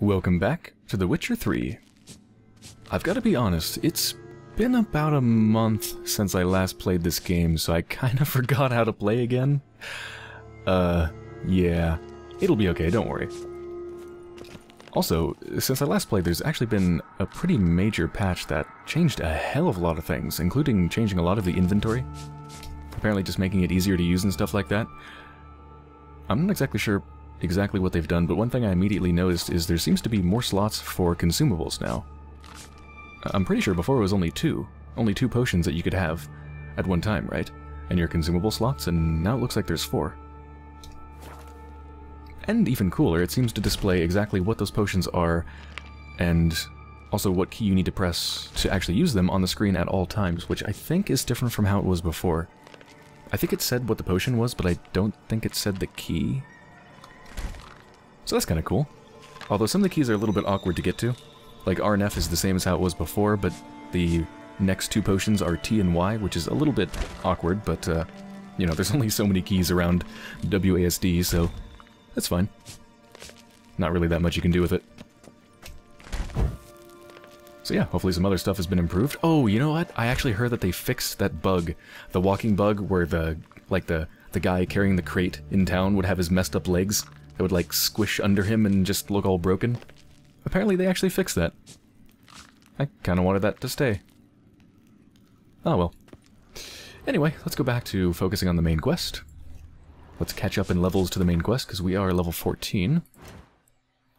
Welcome back to The Witcher 3. I've got to be honest, it's been about a month since I last played this game, so I kind of forgot how to play again. Yeah, it'll be okay, don't worry. Also, since I last played, there's actually been a pretty major patch that changed a hell of a lot of things, including changing a lot of the inventory. Apparently just making it easier to use and stuff like that. I'm not exactly sure exactly what they've done, but one thing I immediately noticed is there seems to be more slots for consumables now. I'm pretty sure before it was only two potions that you could have at one time, right? And your consumable slots, and now it looks like there's 4. And even cooler, it seems to display exactly what those potions are, and also what key you need to press to actually use them on the screen at all times, which I think is different from how it was before. I think it said what the potion was, but I don't think it said the key. So that's kind of cool. Although some of the keys are a little bit awkward to get to. Like R and F is the same as how it was before, but the next two potions are T and Y, which is a little bit awkward, but, you know, there's only so many keys around WASD, so that's fine. Not really that much you can do with it. So yeah, hopefully some other stuff has been improved. Oh, you know what? I actually heard that they fixed that bug. The walking bug where the guy carrying the crate in town would have his messed up legs that would like squish under him and just look all broken. Apparently they actually fixed that. I kinda wanted that to stay. Oh well. Anyway, let's go back to focusing on the main quest. Let's catch up in levels to the main quest, because we are level 14.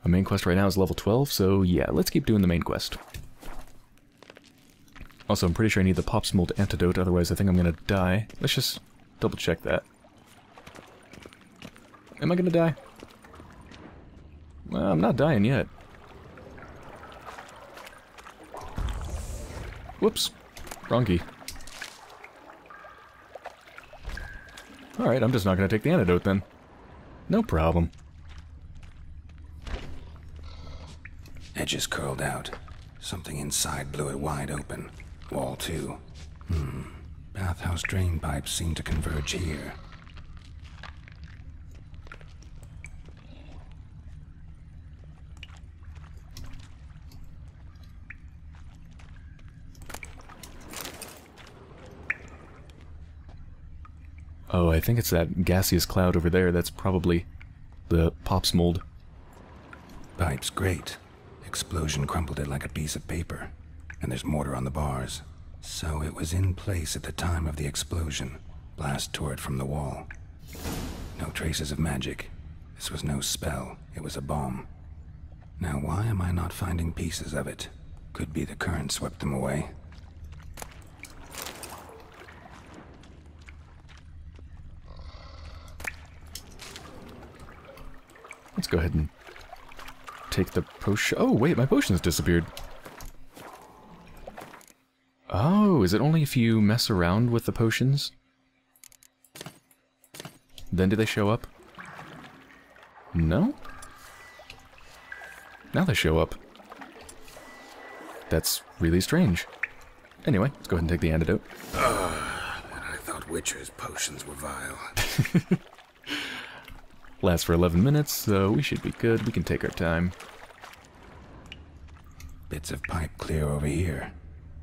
Our main quest right now is level 12, so yeah, let's keep doing the main quest. Also, I'm pretty sure I need the Pop's Mold antidote, otherwise I think I'm gonna die. Let's just double check that. Am I gonna die? Well, I'm not dying yet. Whoops. Wrong key. Alright, I'm just not gonna take the antidote then. No problem. Edges curled out. Something inside blew it wide open. Wall 2. Bathhouse drain pipes seem to converge here. Oh, I think it's that gaseous cloud over there. That's probably the Pop's Mold. Pipes grate. Explosion crumpled it like a piece of paper. And there's mortar on the bars. So it was in place at the time of the explosion. Blast tore it from the wall. No traces of magic. This was no spell. It was a bomb. Now why am I not finding pieces of it? Could be the current swept them away. Let's go ahead and take the potion. Oh wait, my potion's disappeared. Oh, is it only if you mess around with the potions? Then do they show up? No? Now they show up. That's really strange. Anyway, let's go ahead and take the antidote. And I thought Witcher's potions were vile. Lasts for 11 minutes, so we should be good. We can take our time. Bits of pipe clear over here.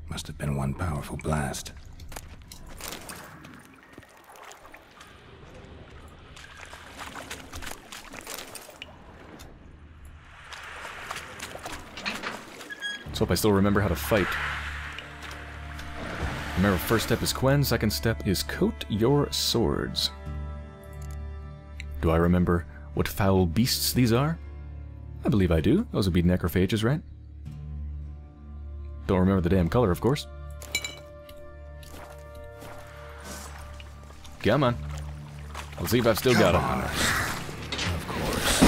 Must have been one powerful blast. Let's hope I still remember how to fight. Remember, first step is Quen, second step is coat your swords. Do I remember what foul beasts these are? I believe I do. Those would be necrophages, right? Don't remember the damn color, of course. Come on. Let's see if I've still got them. Of course.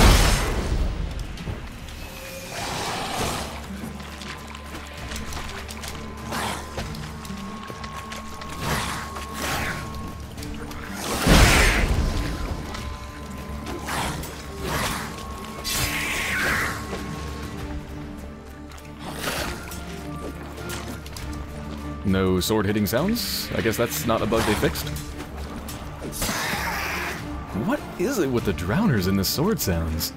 No sword hitting sounds. I guess that's not a bug they fixed. What is it with the drowners in the sword sounds?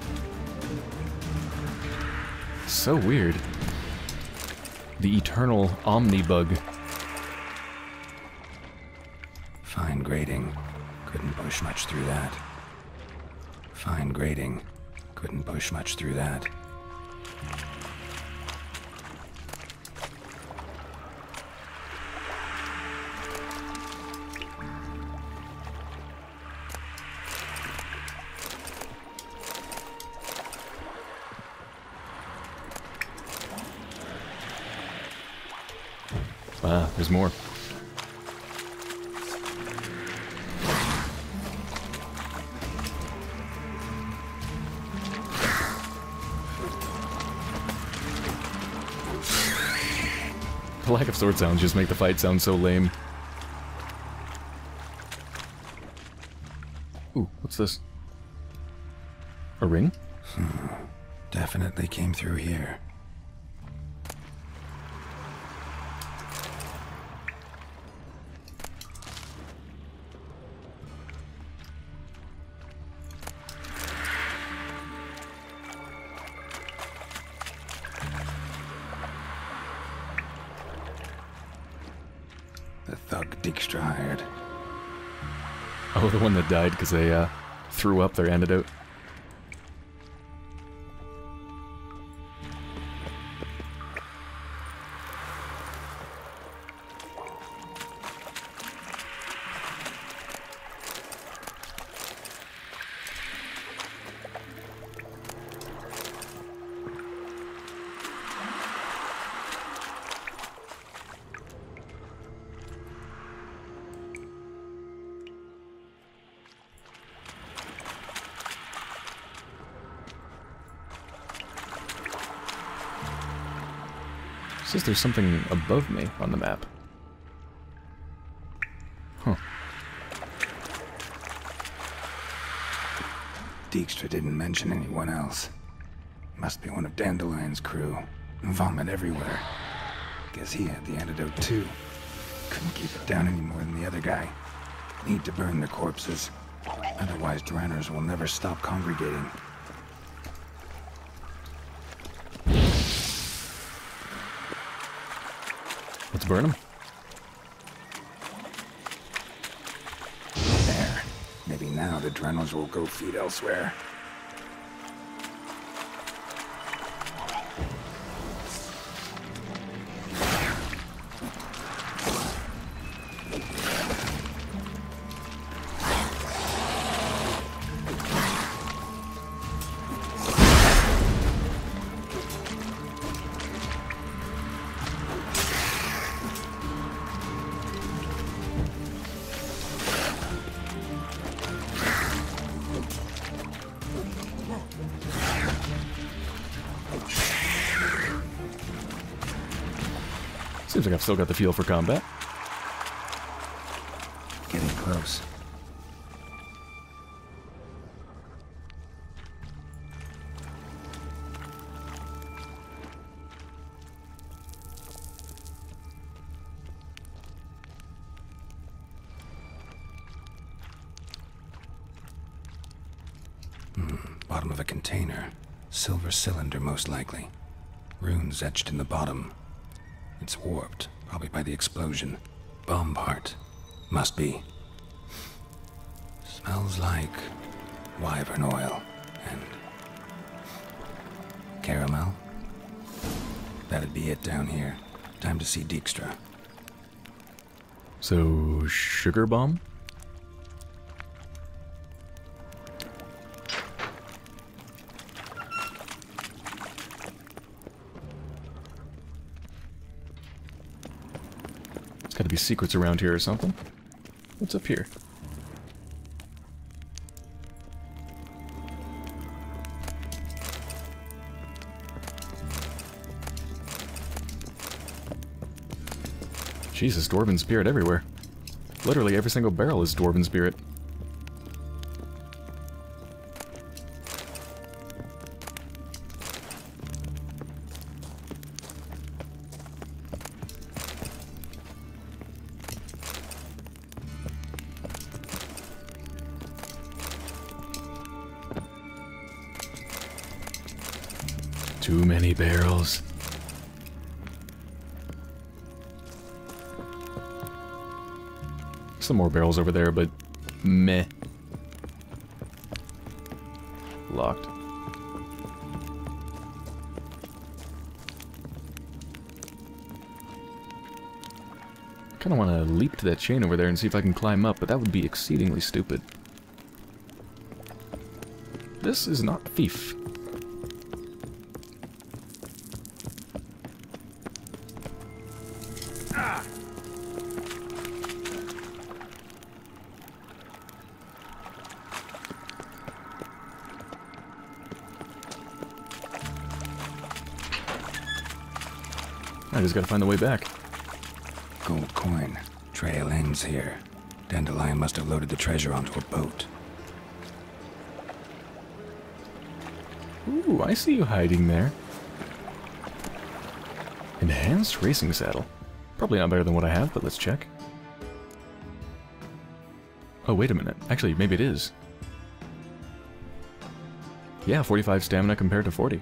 So weird. The eternal omnibug. Fine grating. Couldn't push much through that. Fine grating. Couldn't push much through that. Ah, there's more. The lack of sword sounds just make the fight sound so lame. Ooh, what's this? A ring? Definitely came through here. The one that died because they threw up their antidote. Says there's something above me on the map. Huh. Dijkstra didn't mention anyone else. Must be one of Dandelion's crew. Vomit everywhere. Guess he had the antidote too. Couldn't keep it down any more than the other guy. Need to burn the corpses. Otherwise, drowners will never stop congregating. Let's burn them. There. Maybe now the drowners will go feed elsewhere. Seems like I've still got the feel for combat. Getting close. Bottom of a container. Silver cylinder, most likely. Runes etched in the bottom. It's warped, probably by the explosion. Bomb part. Must be. Smells like wyvern oil and caramel. That'd be it down here. Time to see Dijkstra. So, sugar bomb? Gotta be secrets around here or something. What's up here? Jesus, dwarven spirit everywhere. Literally every single barrel is dwarven spirit. Too many barrels. Some more barrels over there, but meh. Locked. I kind of want to leap to that chain over there and see if I can climb up, but that would be exceedingly stupid. This is not Thief. Ah. I just gotta find the way back. Gold coin. Trail ends here. Dandelion must have loaded the treasure onto a boat. Ooh, I see you hiding there. Enhanced racing saddle. Probably not better than what I have, but let's check. Oh, wait a minute. Actually, maybe it is. Yeah, 45 stamina compared to 40.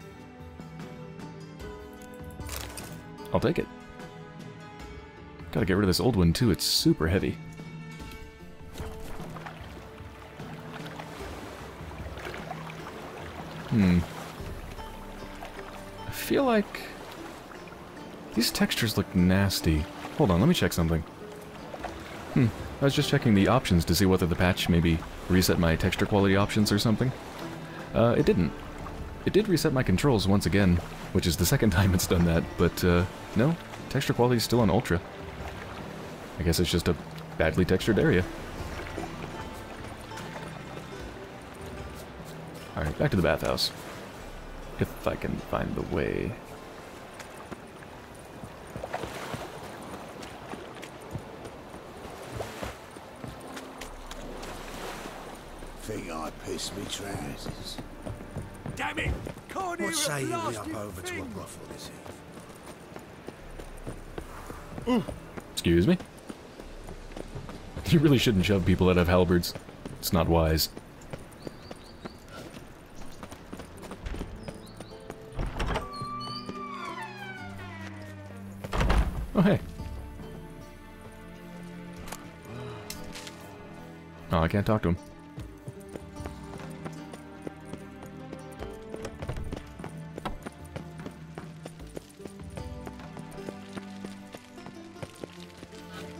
I'll take it. Gotta get rid of this old one, too. It's super heavy. I feel like these textures look nasty. Hold on, let me check something. I was just checking the options to see whether the patch maybe reset my texture quality options or something. It didn't. It did reset my controls once again, which is the second time it's done that, but no, texture quality is still on Ultra. I guess it's just a badly textured area. Alright, back to the bathhouse. If I can find the way. Thing I pissed me trousers. Damn it! Can't what say you be up over thing. To a brothel this eve? Excuse me? You really shouldn't shove people out of halberds. It's not wise. Oh, hey. Oh, I can't talk to him.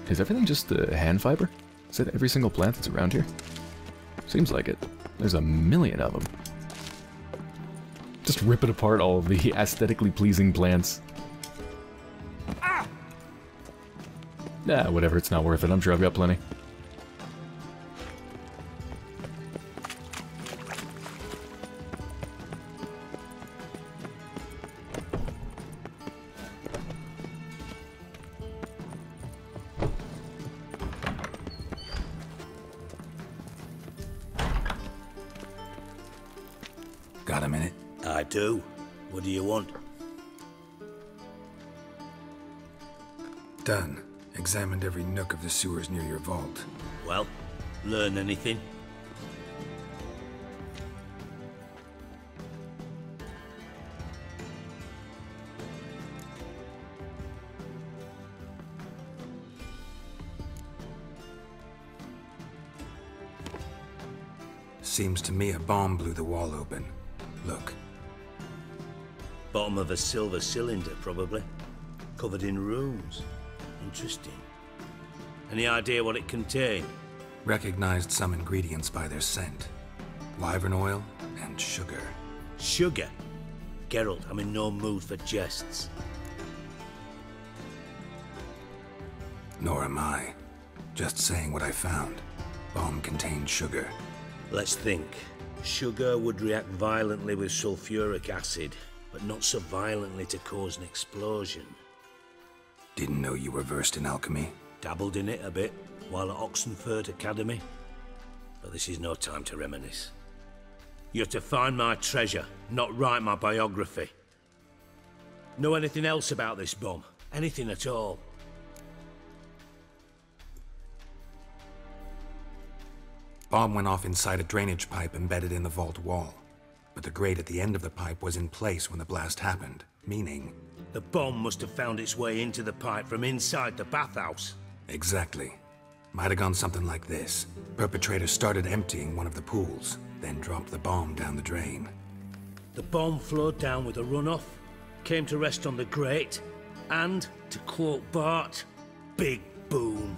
Is everything just the hand fiber? Is that every single plant that's around here? Seems like it. There's a million of them. Just ripping apart all of the aesthetically pleasing plants. Nah, whatever, it's not worth it. I'm sure I've got plenty. Got a minute? I do. What do you want? Done. Examined every nook of the sewers near your vault. Well, learn anything? Seems to me a bomb blew the wall open. Look. Bottom of a silver cylinder, probably. Covered in runes. Interesting. Any idea what it contained? Recognized some ingredients by their scent. Wyvern oil and sugar. Sugar? Geralt, I'm in no mood for jests. Nor am I. Just saying what I found. Bomb contained sugar. Let's think. Sugar would react violently with sulfuric acid, but not so violently to cause an explosion. Didn't know you were versed in alchemy. Dabbled in it a bit, while at Oxenfurt Academy. But this is no time to reminisce. You're to find my treasure, not write my biography. Know anything else about this bomb? Anything at all? Bomb went off inside a drainage pipe embedded in the vault wall. But the grate at the end of the pipe was in place when the blast happened, meaning... The bomb must have found its way into the pipe from inside the bathhouse. Exactly. Might have gone something like this. Perpetrator started emptying one of the pools, then dropped the bomb down the drain. The bomb flowed down with a runoff, came to rest on the grate, and, to quote Bart, big boom.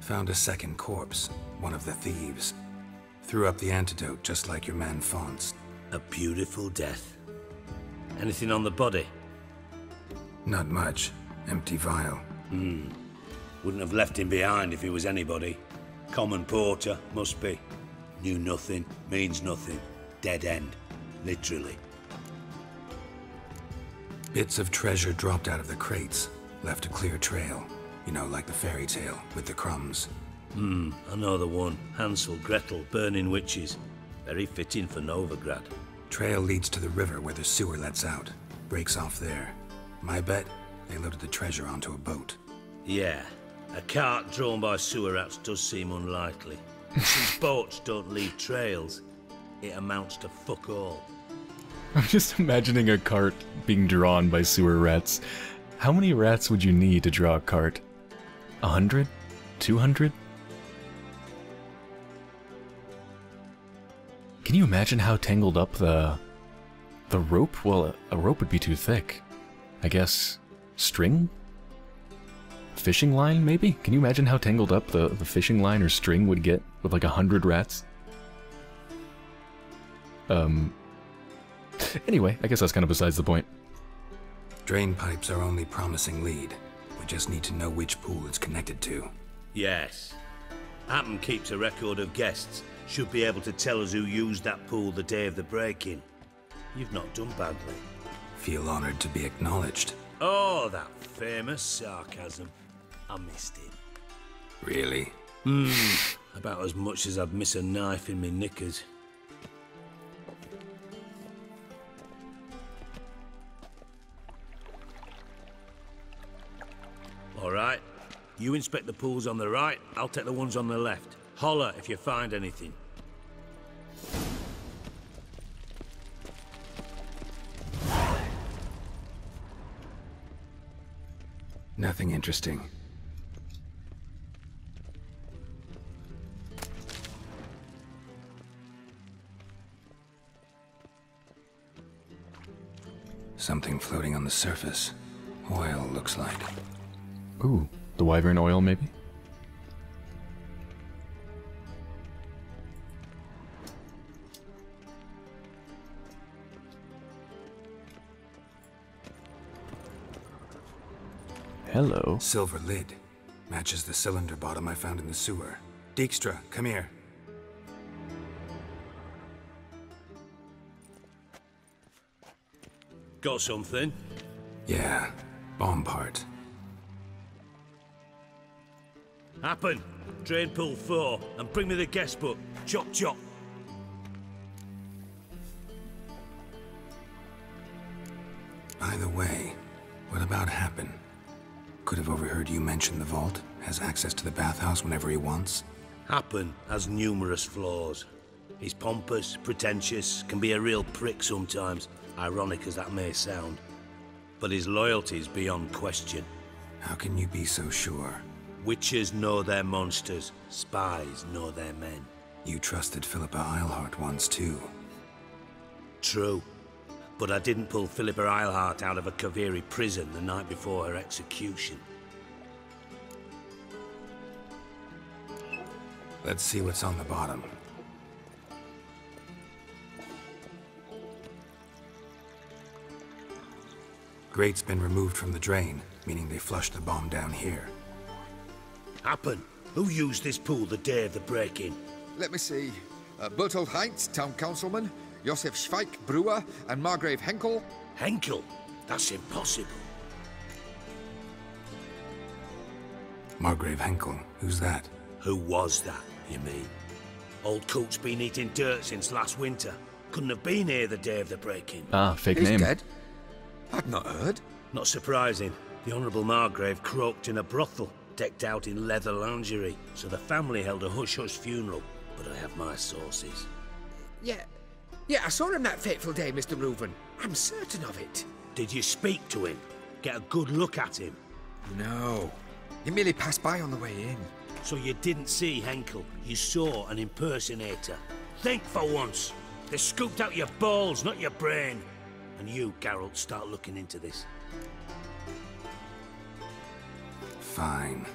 Found a second corpse, one of the thieves. Threw up the antidote just like your man Fonz. A beautiful death. Anything on the body? Not much. Empty vial. Hmm. Wouldn't have left him behind if he was anybody. Common porter, must be. Knew nothing, means nothing. Dead end. Literally. Bits of treasure dropped out of the crates. Left a clear trail. You know, like the fairy tale, with the crumbs. Hmm, I know the one. Hansel, Gretel, burning witches. Very fitting for Novigrad. Trail leads to the river where the sewer lets out. Breaks off there. My bet, they loaded the treasure onto a boat. Yeah, a cart drawn by sewer rats does seem unlikely. Since boats don't leave trails, it amounts to fuck all. I'm just imagining a cart being drawn by sewer rats. How many rats would you need to draw a cart? 100? 200? Can you imagine how tangled up the rope? Well, a rope would be too thick. I guess, string? Fishing line, maybe? Can you imagine how tangled up the fishing line or string would get with like 100 rats? Anyway, I guess that's kind of besides the point. Drain pipes are only promising lead. We just need to know which pool it's connected to. Yes. Appen keeps a record of guests. Should be able to tell us who used that pool the day of the break-in. You've not done badly. Feel honored to be acknowledged. Oh, that famous sarcasm. I missed it. Really? About as much as I'd miss a knife in me knickers. Alright. You inspect the pools on the right, I'll take the ones on the left. Holler if you find anything. Nothing interesting. Something floating on the surface. Oil, looks like. Ooh, the wyvern oil, maybe? Hello. Silver lid. Matches the cylinder bottom I found in the sewer. Dijkstra, come here. Got something? Yeah. Bomb part. Happen. Drain pool 4. And bring me the guest book. Chop chop. By the way, what about Happen? Could have overheard you mention the vault, has access to the bathhouse whenever he wants. Happen has numerous flaws. He's pompous, pretentious, can be a real prick sometimes, ironic as that may sound. But his loyalty is beyond question. How can you be so sure? Witches know their monsters, spies know their men. You trusted Philippa Eilhart once too. True. But I didn't pull Philippa Eilhart out of a Kaviri prison the night before her execution. Let's see what's on the bottom. Grate's been removed from the drain, meaning they flushed the bomb down here. Happen. Who used this pool the day of the break-in? Let me see. Bertolt Heintz, town councilman. Josef Schweik, brewer, and Margrave Henkel. Henkel? That's impossible. Margrave Henkel? Who's that? Who was that, you mean? Old cook's been eating dirt since last winter. Couldn't have been here the day of the break-in. Ah, fake name. He's dead? I'd not heard. Not surprising. The Honourable Margrave croaked in a brothel. decked out in leather lingerie, so the family held a hush-hush funeral, but I have my sources. Yeah, I saw him that fateful day, Mr. Reuven. I'm certain of it. Did you speak to him? Get a good look at him? No. He merely passed by on the way in. So you didn't see Henkel. You saw an impersonator. Think for once. They scooped out your balls, not your brain. And you, Geralt, start looking into this. Fine.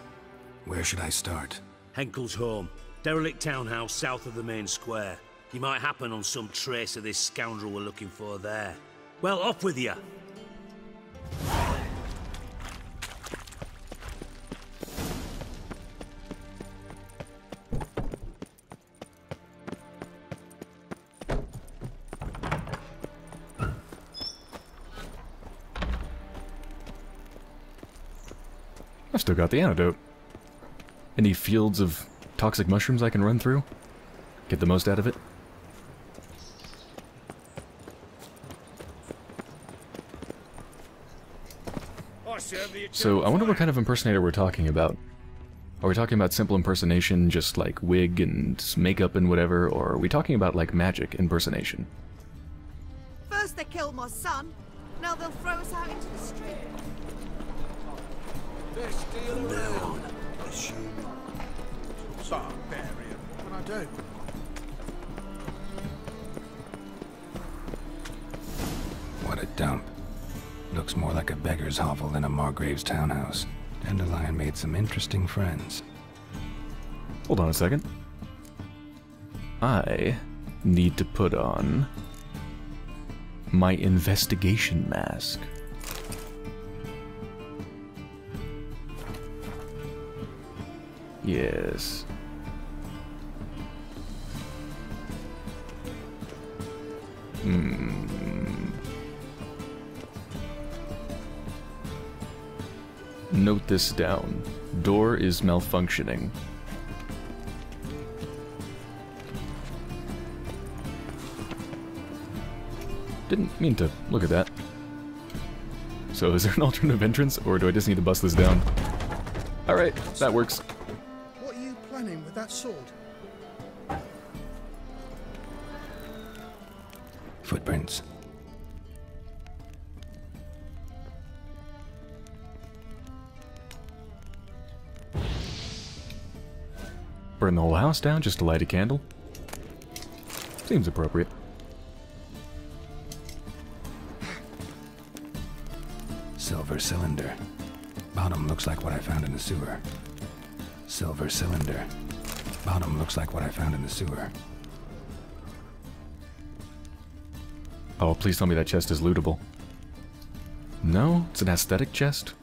Where should I start? Henkel's home. Derelict townhouse south of the main square. You might happen on some trace of this scoundrel we're looking for there. Well, off with you! I've still got the antidote. Any fields of toxic mushrooms I can run through? Get the most out of it? So, I wonder what kind of impersonator we're talking about. Are we talking about simple impersonation, just like wig and makeup and whatever, or are we talking about like magic impersonation? First they killed my son, now they'll throw us out into the street. They're still around. Barbarian. What do I do? What a dump. Looks more like a beggar's hovel than a Margrave's townhouse. Dandelion made some interesting friends. Hold on a second. I need to put on my investigation mask. Yes. Note this down. Door is malfunctioning. Didn't mean to look at that. So is there an alternative entrance, or do I just need to bust this down? Alright, that works. What are you planning with that sword? Footprints. Burn the whole house down just to light a candle. Seems appropriate. Silver cylinder. Bottom looks like what I found in the sewer. Silver cylinder. Bottom looks like what I found in the sewer. Oh, please tell me that chest is lootable. No? It's an aesthetic chest?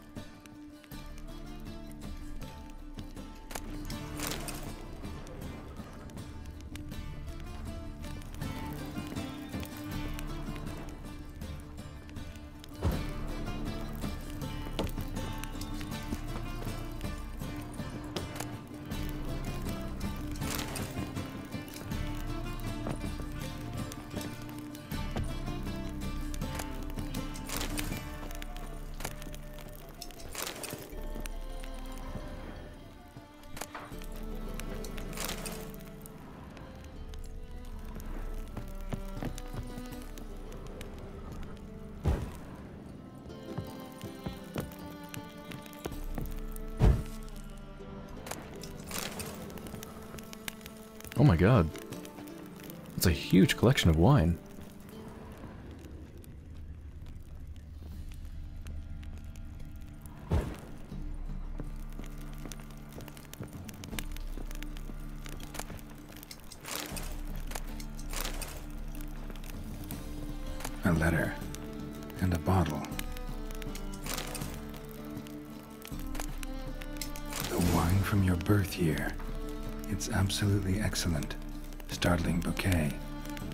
Oh my god. That's a huge collection of wine. A letter. And a bottle. The wine from your birth year. It's absolutely excellent. Startling bouquet.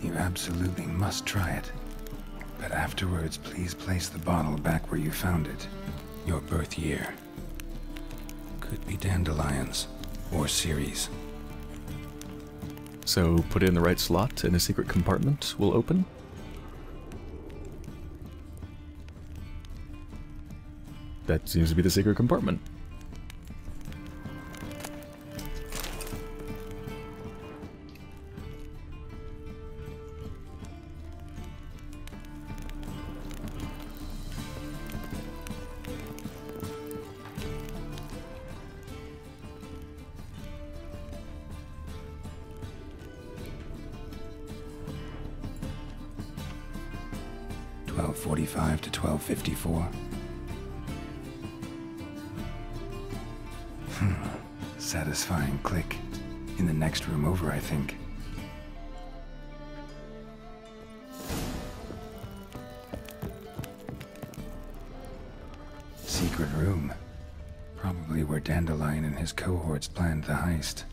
You absolutely must try it. But afterwards, please place the bottle back where you found it. Your birth year. Could be Dandelion's. Or Ciri's. So, put it in the right slot and a secret compartment will open? That seems to be the secret compartment. 1245 to 1254. Satisfying click. In the next room over, I think. Secret room. Probably where Dandelion and his cohorts planned the heist.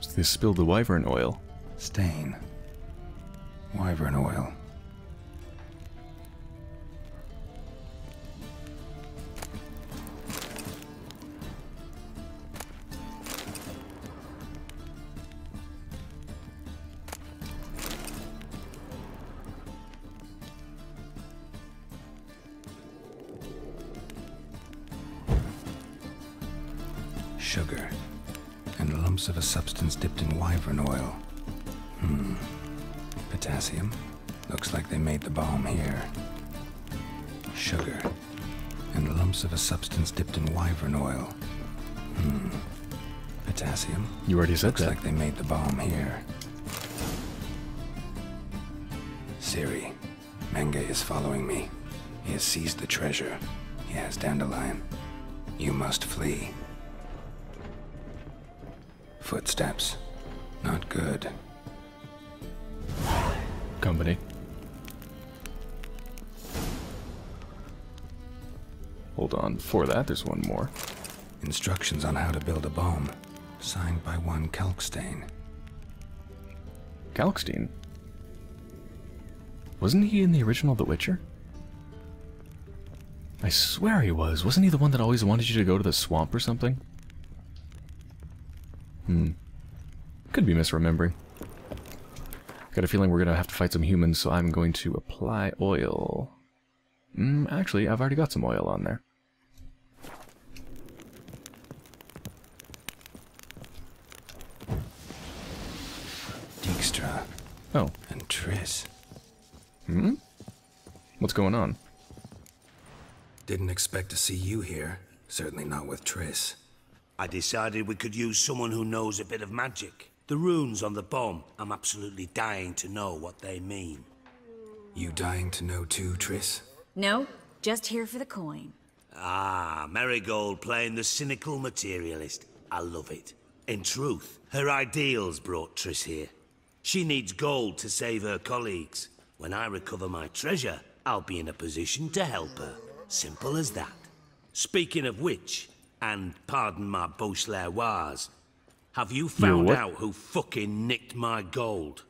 So they spilled the wyvern oil. Stain. Wyvern oil. Sugar, and lumps of a substance dipped in wyvern oil. Potassium? Looks like they made the bomb here. Sugar, and lumps of a substance dipped in wyvern oil. Potassium? You already said that. Looks like they made the bomb here. Ciri, Menge is following me. He has seized the treasure. He has Dandelion. You must flee. Footsteps. Not good. Company. Hold on. Before that, there's one more. Instructions on how to build a bomb. Signed by one Kalkstein. Kalkstein? Wasn't he in the original The Witcher? I swear he was. Wasn't he the one that always wanted you to go to the swamp or something? Could be misremembering. Got a feeling we're gonna have to fight some humans, so I'm going to apply oil. Actually, I've already got some oil on there. Dijkstra. Oh. And Triss. What's going on? Didn't expect to see you here. Certainly not with Triss. I decided we could use someone who knows a bit of magic. The runes on the bomb, I'm absolutely dying to know what they mean. You dying to know too, Triss? No, just here for the coin. Ah, Merigold playing the cynical materialist. I love it. In truth, her ideals brought Triss here. She needs gold to save her colleagues. When I recover my treasure, I'll be in a position to help her. Simple as that. Speaking of which... and pardon my Beauclervois, have you found out who fucking nicked my gold?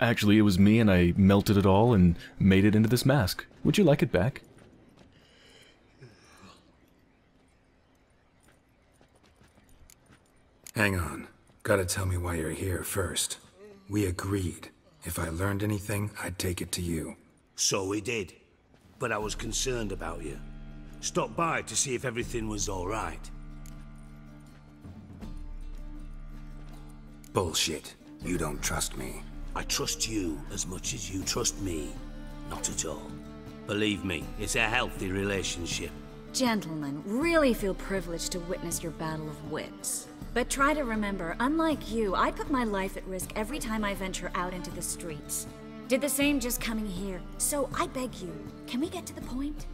Actually, it was me, and I melted it all and made it into this mask. Would you like it back? Hang on. Gotta tell me why you're here first. We agreed. If I learned anything, I'd take it to you. So we did. But I was concerned about you. Stopped by to see if everything was all right. Bullshit. You don't trust me. I trust you as much as you trust me. Not at all. Believe me, it's a healthy relationship. Gentlemen, really feel privileged to witness your battle of wits. But try to remember, unlike you, I put my life at risk every time I venture out into the streets. Did the same just coming here, so I beg you, can we get to the point?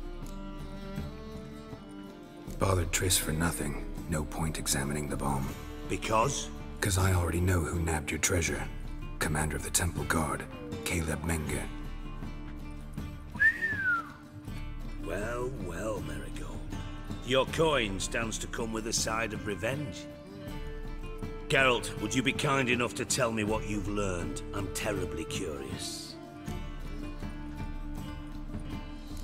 Bothered Triss for nothing. No point examining the bomb. Because? Because I already know who nabbed your treasure. Commander of the Temple Guard, Caleb Menge. Well, well, Merigold. Your coin stands to come with a side of revenge. Geralt, would you be kind enough to tell me what you've learned? I'm terribly curious.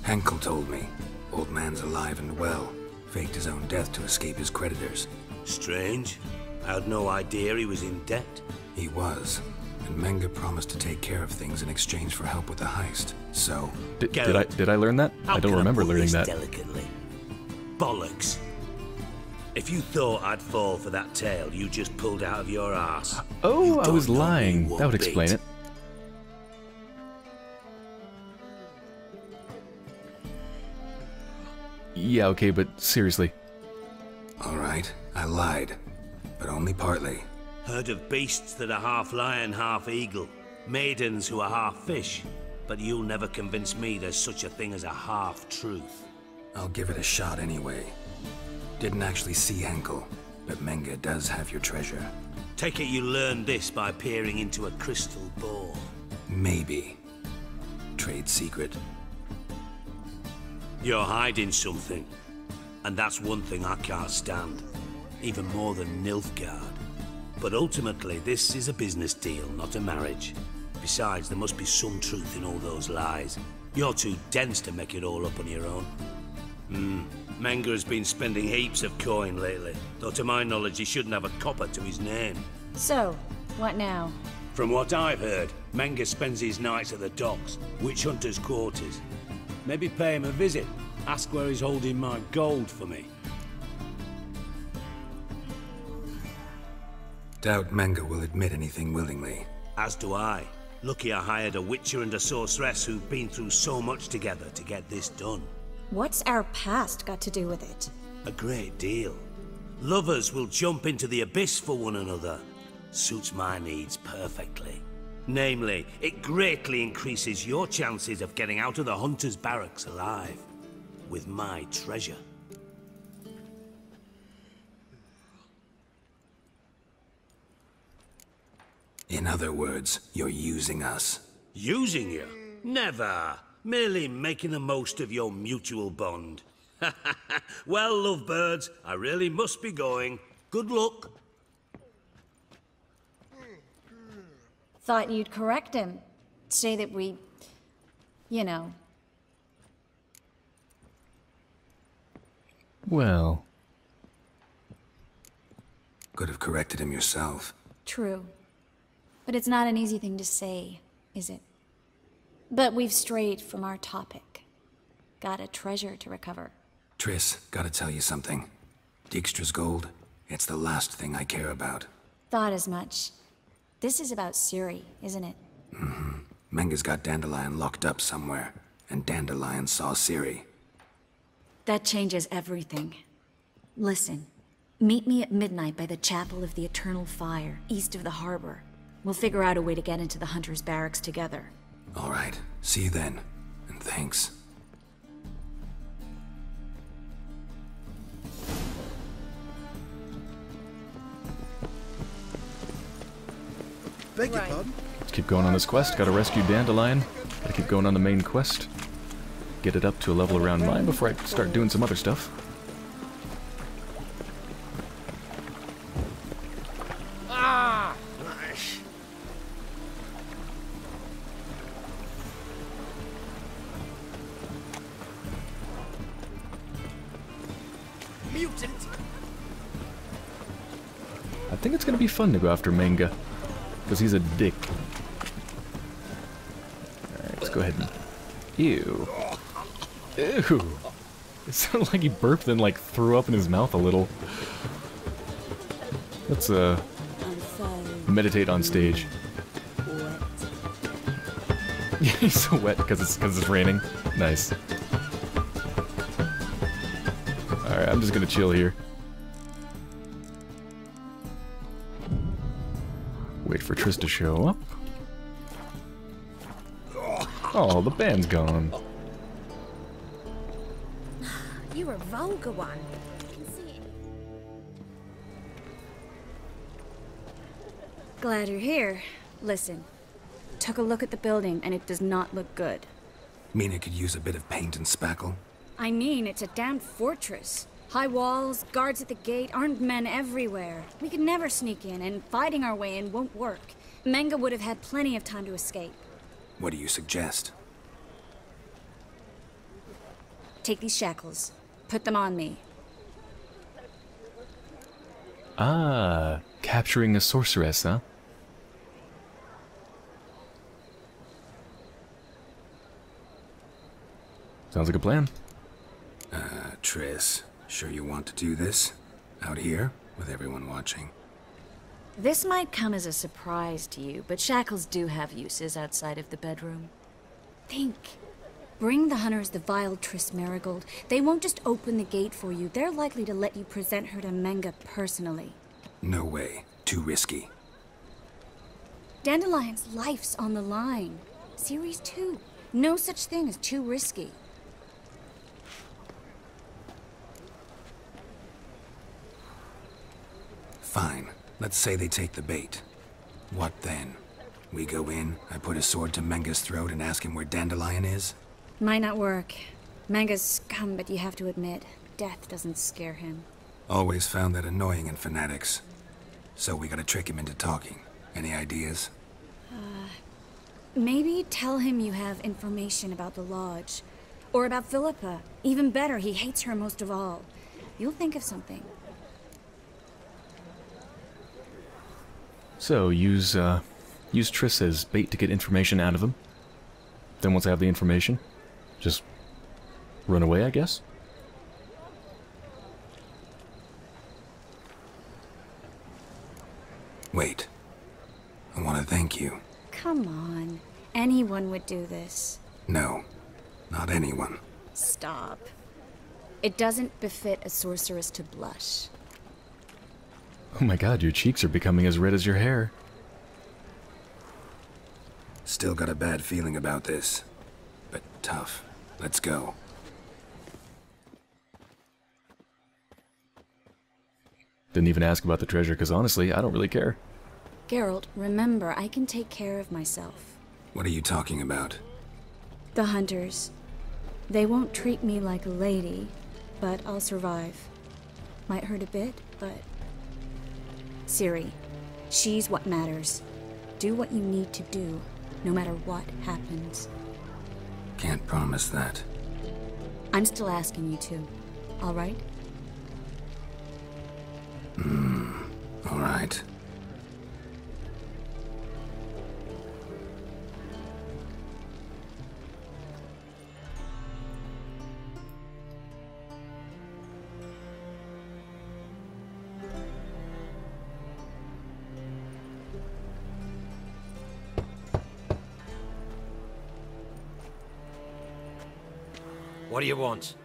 Henkel told me. Old man's alive and well. Faked his own death to escape his creditors. Strange. I had no idea he was in debt. He was. And Menge promised to take care of things in exchange for help with the heist. So... Did I learn that? I don't remember learning that. Delicately. Bollocks. If you thought I'd fall for that tale you just pulled out of your ass. Oh, I was lying. That would explain it. Yeah, okay, but seriously. All right, I lied, but only partly. Heard of beasts that are half lion, half eagle. Maidens who are half fish. But you'll never convince me there's such a thing as a half-truth. I'll give it a shot anyway. Didn't actually see Henkel, but Menge does have your treasure. Take it you learned this by peering into a crystal ball. Maybe. Trade secret. You're hiding something. And that's one thing I can't stand. Even more than Nilfgaard. But ultimately, this is a business deal, not a marriage. Besides, there must be some truth in all those lies. You're too dense to make it all up on your own. Menge has been spending heaps of coin lately, though to my knowledge he shouldn't have a copper to his name. So, what now? From what I've heard, Menge spends his nights at the docks, witch hunters' quarters. Maybe pay him a visit, ask where he's holding my gold for me. Doubt Menge will admit anything willingly. As do I. Lucky I hired a witcher and a sorceress who've been through so much together to get this done. What's our past got to do with it? A great deal. Lovers will jump into the abyss for one another. Suits my needs perfectly. Namely, it greatly increases your chances of getting out of the hunter's barracks alive. With my treasure. In other words, you're using us. Using you? Never! Merely making the most of your mutual bond. Well, lovebirds, I really must be going. Good luck. Thought you'd correct him. Say that we... you know. Well... could have corrected him yourself. True. But it's not an easy thing to say, is it? But we've strayed from our topic. Got a treasure to recover. Triss, gotta tell you something. Dijkstra's gold, it's the last thing I care about. Thought as much. This is about Ciri, isn't it? Mm-hmm. Menge's got Dandelion locked up somewhere, and Dandelion saw Ciri. That changes everything. Listen, meet me at midnight by the Chapel of the Eternal Fire, east of the harbor. We'll figure out a way to get into the Hunter's Barracks together. All right. See you then. And thanks. Beg your pardon? Let's keep going on this quest. Gotta rescue Dandelion. Gotta keep going on the main quest. Get it up to a level around mine before I start doing some other stuff. Be fun to go after Menge, because he's a dick. Alright, let's go ahead and... ew. Ew. It sounded like he burped and like threw up in his mouth a little. Let's meditate on stage. He's so wet because it's raining. Nice. Alright, I'm just gonna chill here. Wait for Triss to show up. Oh, the band's gone. You're a vulgar one. I can see it. Glad you're here. Listen, took a look at the building and it does not look good. Mean it could use a bit of paint and spackle? I mean, it's a damn fortress. High walls, guards at the gate, armed men everywhere. We could never sneak in, and fighting our way in won't work. Menge would have had plenty of time to escape. What do you suggest? Take these shackles. Put them on me. Ah, capturing a sorceress, huh? Sounds like a plan. Triss. Sure you want to do this? Out here, with everyone watching? This might come as a surprise to you, but shackles do have uses outside of the bedroom. Think. Bring the hunters the vile Triss Merigold. They won't just open the gate for you. They're likely to let you present her to Menge personally. No way. Too risky. Dandelion's life's on the line. Series 2. No such thing as too risky. Fine. Let's say they take the bait. What then? We go in, I put a sword to Menge's throat and ask him where Dandelion is? Might not work. Menge's scum, but you have to admit, death doesn't scare him. Always found that annoying in fanatics. So we gotta trick him into talking. Any ideas? Maybe tell him you have information about the Lodge. Or about Philippa. Even better, he hates her most of all. You'll think of something. So, use Triss as bait to get information out of him. Then once I have the information, just run away, I guess? Wait. I want to thank you. Come on. Anyone would do this. No. Not anyone. Stop. It doesn't befit a sorceress to blush. Oh my god, your cheeks are becoming as red as your hair. Still got a bad feeling about this, but tough. Let's go. Didn't even ask about the treasure, because honestly, I don't really care. Geralt, remember, I can take care of myself. What are you talking about? The hunters. They won't treat me like a lady, but I'll survive. Might hurt a bit, but... Ciri, she's what matters. Do what you need to do, no matter what happens. Can't promise that. I'm still asking you to, all right? All right. What do you want?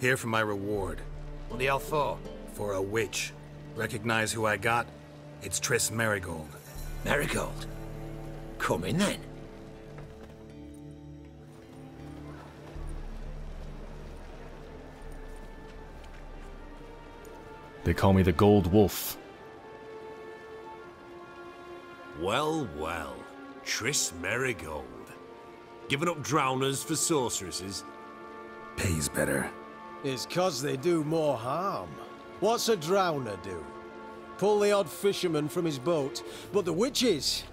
Here for my reward. What do y'all for? For a witch. Recognize who I got? It's Triss Merigold. Merigold? Come in then. They call me the Gold Wolf. Well, well. Triss Merigold. Giving up drowners for sorceresses? Pays better. It's 'cause they do more harm. What's a drowner do? Pull the odd fisherman from his boat, but the witches,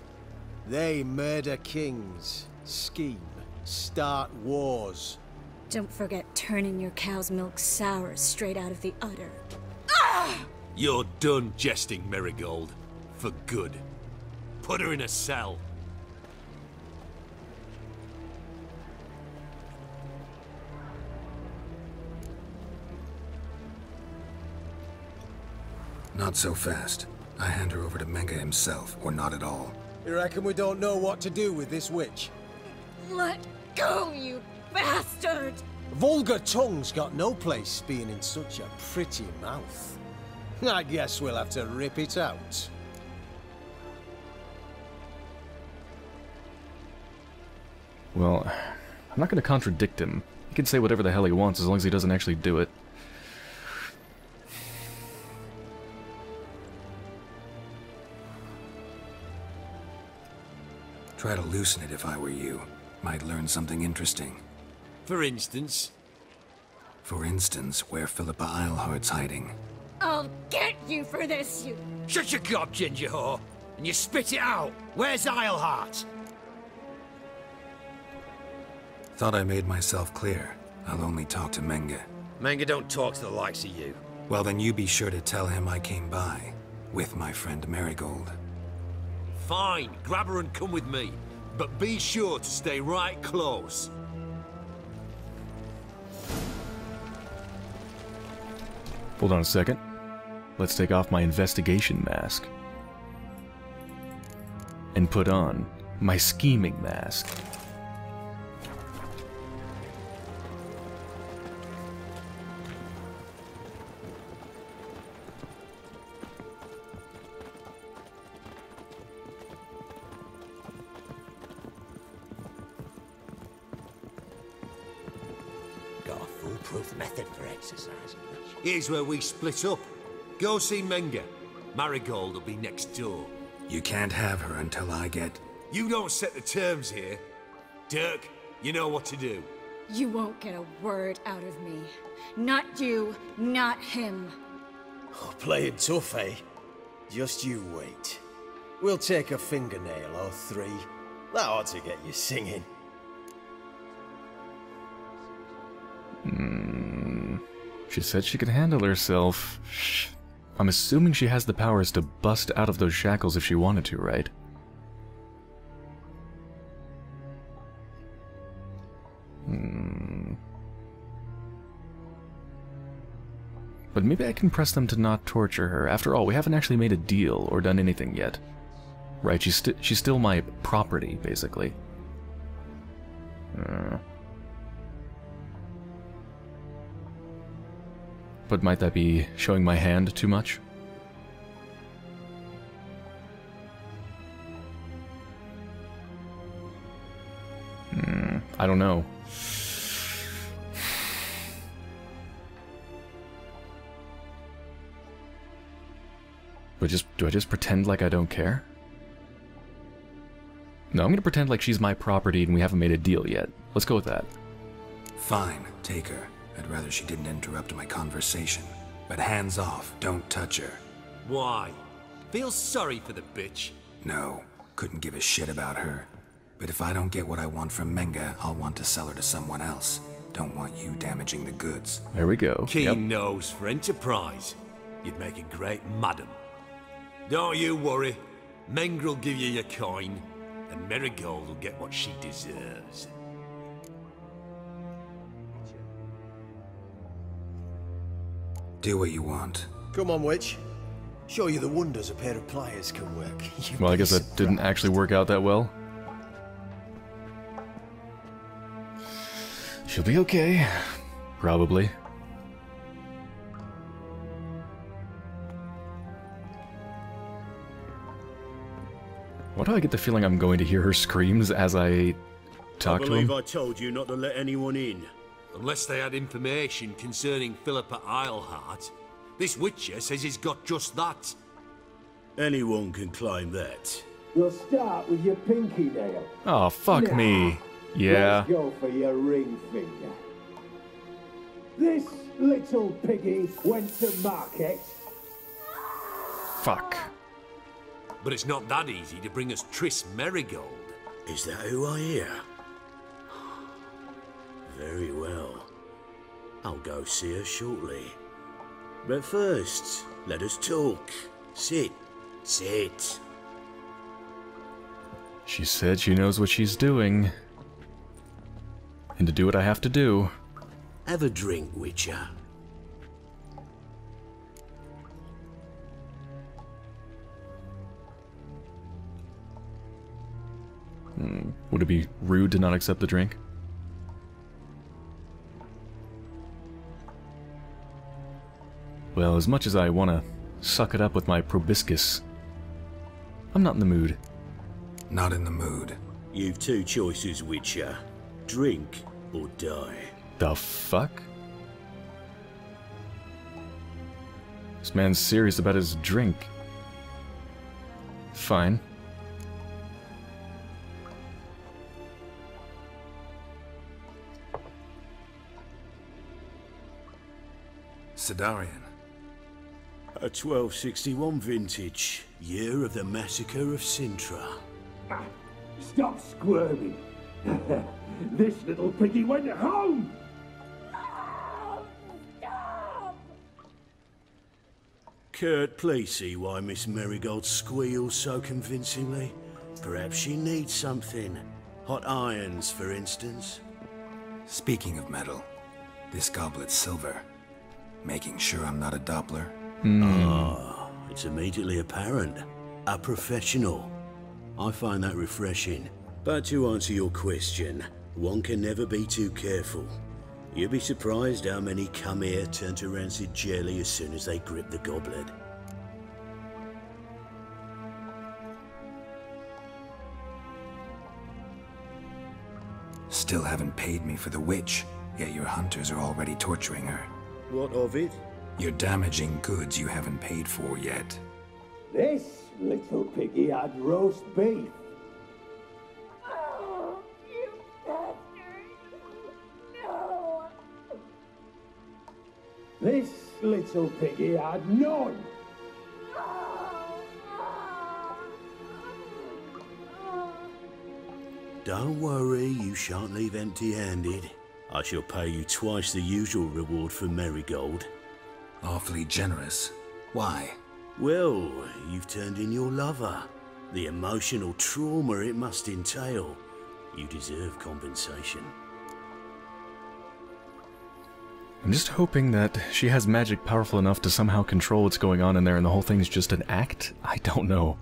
they murder kings, scheme, start wars. Don't forget turning your cow's milk sour straight out of the udder. Ah! You're done jesting, Merigold. For good. Put her in a cell. Not so fast. I hand her over to Menge himself, or not at all. You reckon we don't know what to do with this witch? Let go, you bastard! Vulgar tongue's got no place being in such a pretty mouth. I guess we'll have to rip it out. Well, I'm not gonna contradict him. He can say whatever the hell he wants as long as he doesn't actually do it. Try to loosen it if I were you. Might learn something interesting. For instance? For instance, where Philippa Eilhart's hiding. I'll get you for this, you... Shut your gob, ginger whore! And you spit it out! Where's Eilhart? Thought I made myself clear. I'll only talk to Menge. Menge don't talk to the likes of you. Well, then you be sure to tell him I came by. With my friend Merigold. Fine, grab her and come with me, but be sure to stay right close. Hold on a second. Let's take off my investigation mask. And put on my scheming mask. improved method for exercising. Here's where we split up. Go see Menge. Merigold will be next door. You can't have her until I get... You don't set the terms here. Dirk, you know what to do. You won't get a word out of me. Not you, not him. Oh, playing tough, eh? Just you wait. We'll take a fingernail or three. That ought to get you singing. She said she could handle herself. I'm assuming she has the powers to bust out of those shackles if she wanted to, right? But maybe I can press them to not torture her. After all, we haven't actually made a deal or done anything yet. Right, she's still my property, basically. But might that be showing my hand too much? I don't know. Do I just pretend like I don't care? No, I'm gonna pretend like she's my property and we haven't made a deal yet. Let's go with that. Fine, take her. I'd rather she didn't interrupt my conversation. But hands off, don't touch her. Why? Feel sorry for the bitch? No, couldn't give a shit about her. But if I don't get what I want from Menge, I'll want to sell her to someone else. Don't want you damaging the goods. There we go. Keen nose for enterprise. You'd make a great madam. Don't you worry. Menge will give you your coin, and Merigold will get what she deserves. Do what you want. Come on, witch. Show you the wonders a pair of pliers can work. Well, I guess that didn't actually work out that well. She'll be okay. Probably. Why do I get the feeling I'm going to hear her screams as I talk to him? I believe I told you not to let anyone in. Unless they had information concerning Philippa Eilhart. This Witcher says he's got just that. Anyone can climb that. You'll start with your pinky nail. Oh, fuck me. Yeah. Let's go for your ring finger. This little piggy went to market. Fuck. But it's not that easy to bring us Triss Merigold. Is that who I hear? Very well. I'll go see her shortly. But first, let us talk. Sit. Sit. She said she knows what she's doing. And to do what I have to do. Have a drink, Witcher. Would it be rude to not accept the drink? Well, as much as I want to suck it up with my proboscis, I'm not in the mood. Not in the mood. You've two choices, Witcher. Drink or die. The fuck? This man's serious about his drink. Fine. Sedarian. A 1261 vintage, year of the massacre of Sintra. Stop squirming. This little piggy went home. No, stop. Kurt, please see why Miss Merigold squeals so convincingly. Perhaps she needs something. Hot irons, for instance. Speaking of metal, this goblet's silver. Making sure I'm not a Doppler. Ah, it's immediately apparent. A professional. I find that refreshing. But to answer your question, one can never be too careful. You'd be surprised how many come here turn to rancid jelly as soon as they grip the goblet. Still haven't paid me for the witch. Yet your hunters are already torturing her. What of it? You're damaging goods you haven't paid for yet. This little piggy had roast beef. Oh, you bastard! No! This little piggy had none! Don't worry, you shan't leave empty-handed. I shall pay you twice the usual reward for Merigold. Awfully generous. Why? Well, you've turned in your lover. The emotional trauma it must entail. You deserve compensation. I'm just hoping that she has magic powerful enough to somehow control what's going on in there and the whole thing's just an act? I don't know.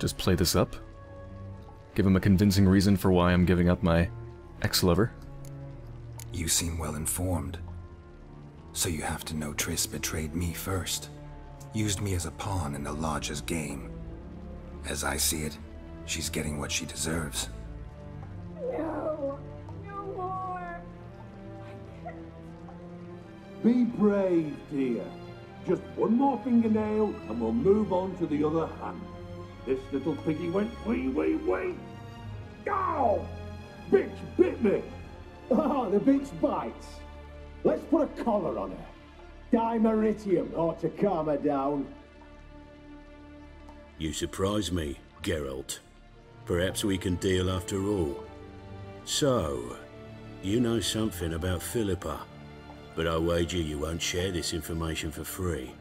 Just play this up. Give him a convincing reason for why I'm giving up my ex-lover. You seem well informed. So you have to know Triss betrayed me first. Used me as a pawn in the Lodge's game. As I see it, she's getting what she deserves. No! No more! I can't. Be brave, dear. Just one more fingernail and we'll move on to the other hand. This little piggy went wee! Ow! Bitch bit me! Oh, the bitch bites! Let's put a collar on her. Dimeritium ought to calm her down. You surprise me, Geralt. Perhaps we can deal after all. So, you know something about Philippa, but I wager you won't share this information for free.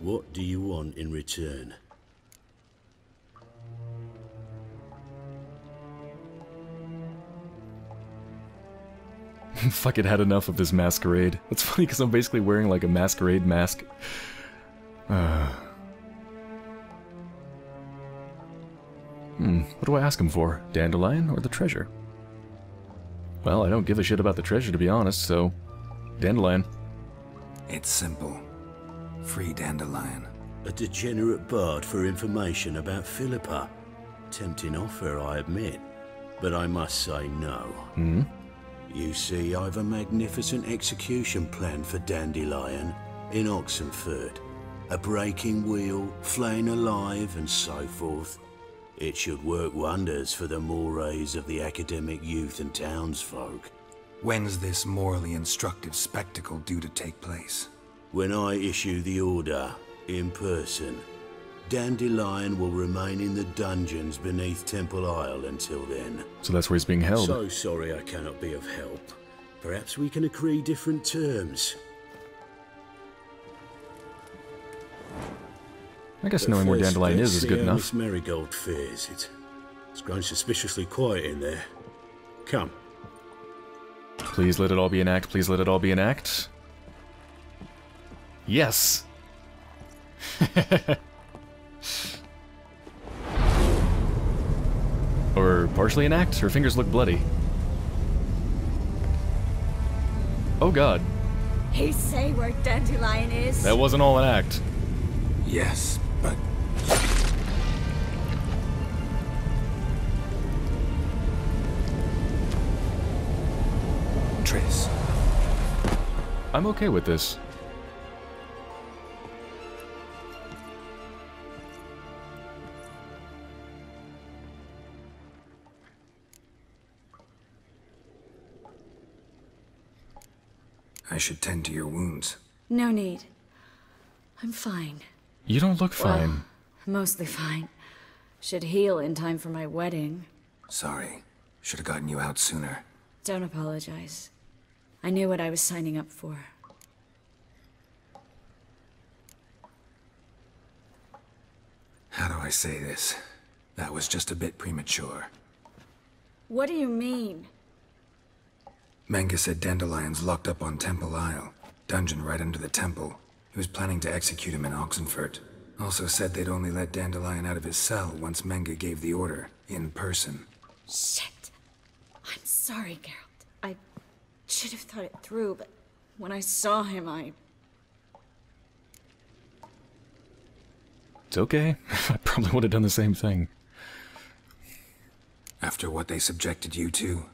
What do you want in return? Fuck it, had enough of this masquerade. It's funny because I'm basically wearing like a masquerade mask. What do I ask him for? Dandelion or the treasure? Well, I don't give a shit about the treasure to be honest, so... Dandelion. It's simple. Free Dandelion. A degenerate bard for information about Philippa. Tempting offer, I admit. But I must say no. Hmm? You see, I've a magnificent execution plan for Dandelion in Oxenfurt. A breaking wheel, flaying alive, and so forth. It should work wonders for the mores of the academic youth and townsfolk. When's this morally instructive spectacle due to take place? When I issue the order, in person. Dandelion will remain in the dungeons beneath Temple Isle until then. So that's where he's being held. So sorry I cannot be of help. Perhaps we can agree different terms. I guess but knowing where Dandelion is good enough. Miss Merigold fears it. It's grown suspiciously quiet in there. Come. Please let it all be an act. Please let it all be an act. Yes. Or partially an act? Her fingers look bloody. Oh god. He say where Dandelion is. That wasn't all an act. Yes, but... Triss. I'm okay with this. I should tend to your wounds. No need. I'm fine. You don't look fine. Well, mostly fine. Should heal in time for my wedding. Sorry. Should have gotten you out sooner. Don't apologize. I knew what I was signing up for. How do I say this? That was just a bit premature. What do you mean? Menge said Dandelion's locked up on Temple Isle, dungeon right under the temple. He was planning to execute him in Oxenfurt. Also said they'd only let Dandelion out of his cell once Menge gave the order, in person. Shit. I'm sorry, Geralt. I should have thought it through, but when I saw him, I... It's okay. I probably would have done the same thing. After what they subjected you to,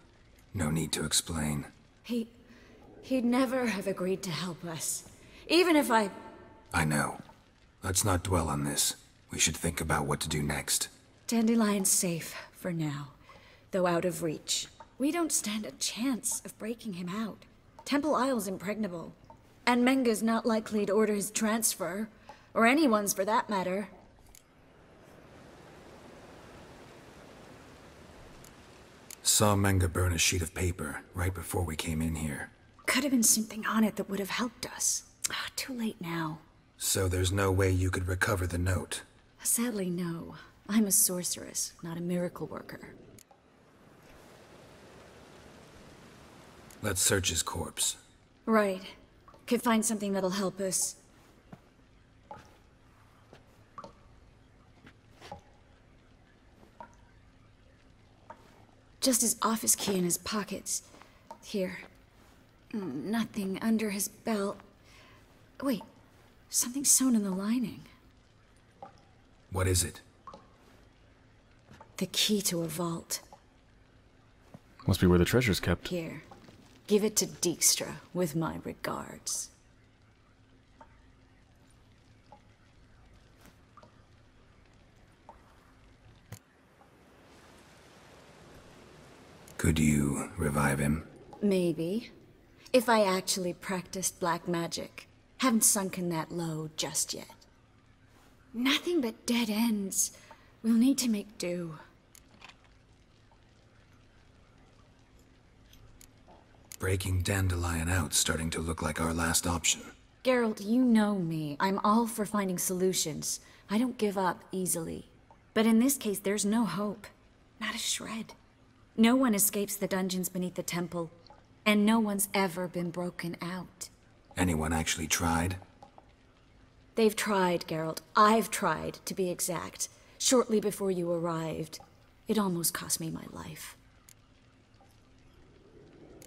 no need to explain. He'd never have agreed to help us. Even if I know. Let's not dwell on this. We should think about what to do next. Dandelion's safe, for now. Though out of reach. We don't stand a chance of breaking him out. Temple Isle's impregnable. And Menge's not likely to order his transfer. Or anyone's, for that matter. Saw Menge burn a sheet of paper right before we came in here. Could have been something on it that would have helped us. Ah, too late now. So there's no way you could recover the note? Sadly, no. I'm a sorceress, not a miracle worker. Let's search his corpse. Right. Could find something that'll help us. Just his office key in his pockets. Here. Nothing under his belt. Wait. Something sewn in the lining. What is it? The key to a vault. Must be where the treasure's kept. Here. Give it to Dijkstra, with my regards. Could you revive him? Maybe. If I actually practiced black magic. Haven't sunken that low just yet. Nothing but dead ends. We'll need to make do. Breaking Dandelion out's starting to look like our last option. Geralt, you know me. I'm all for finding solutions. I don't give up easily. But in this case, there's no hope. Not a shred. No one escapes the dungeons beneath the temple, and no one's ever been broken out. Anyone actually tried? They've tried, Geralt. I've tried, to be exact. Shortly before you arrived. It almost cost me my life.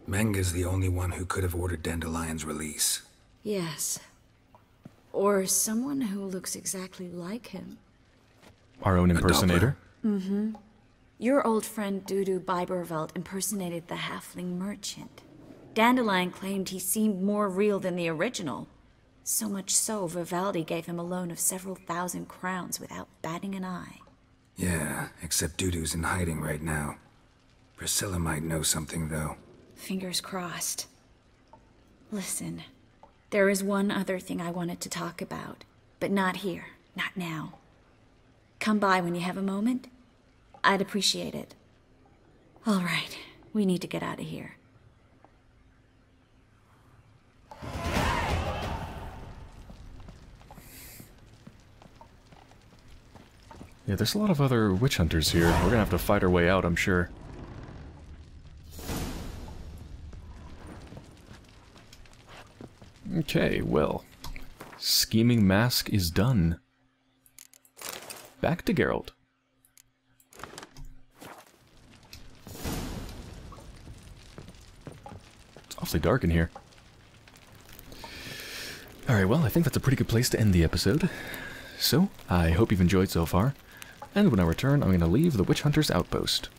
Menge's the only one who could have ordered Dandelion's release. Yes. Or someone who looks exactly like him. Our own impersonator? Mm-hmm. Your old friend Dudu Bibervelt impersonated the halfling merchant. Dandelion claimed he seemed more real than the original. So much so, Vivaldi gave him a loan of several thousand crowns without batting an eye. Yeah, except Dudu's in hiding right now. Priscilla might know something, though. Fingers crossed. Listen, there is one other thing I wanted to talk about, but not here, not now. Come by when you have a moment. I'd appreciate it. All right, we need to get out of here. Yeah, there's a lot of other witch hunters here. We're gonna have to fight our way out, I'm sure. Okay, well, scheming mask is done. Back to Geralt. It's awfully dark in here. Alright, well, I think that's a pretty good place to end the episode. So, I hope you've enjoyed so far, and when I return, I'm going to leave the Witch Hunter's Outpost.